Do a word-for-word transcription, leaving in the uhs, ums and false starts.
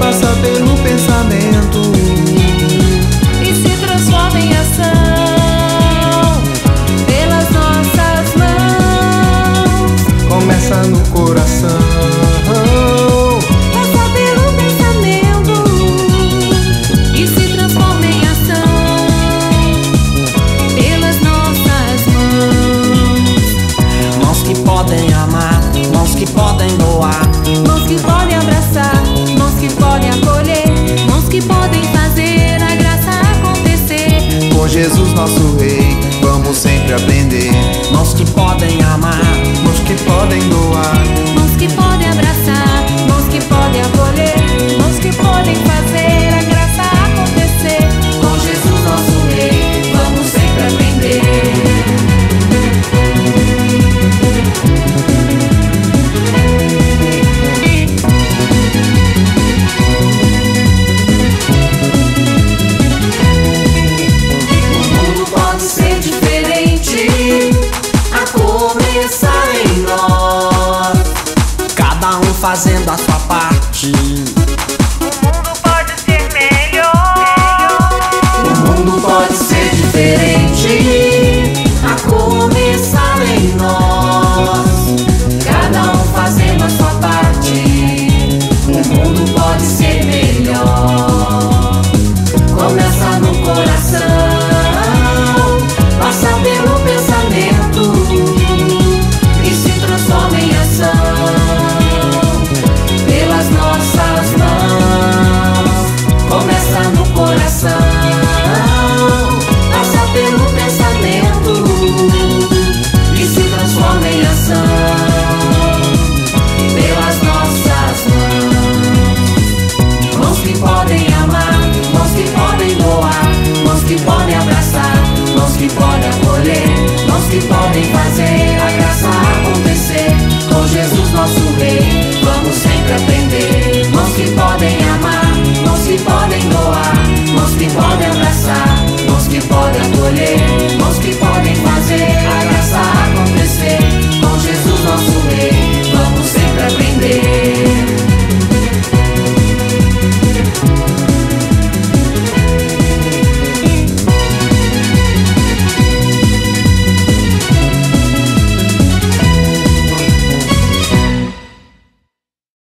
Passa pelo pensamento e se transforma em ação pelas nossas mãos. Começa no coração, passa pelo pensamento e se transforma em ação pelas nossas mãos. Mãos que podem amar, mãos que podem doar, mãos que podem abraçar, mãos que podem acolher, mãos que podem fazer a graça acontecer. Com Jesus nosso Rei, vamos sempre aprender. Mãos que podem amar, mãos que podem doar, mãos que podem abraçar, mãos que podem acolher, mãos que podem fazer a graça acontecer. Com Jesus nosso Rei, vamos sempre aprender. Fazendo a sua parte, o mundo pode ser melhor. O mundo pode ser diferente, a começar em nós.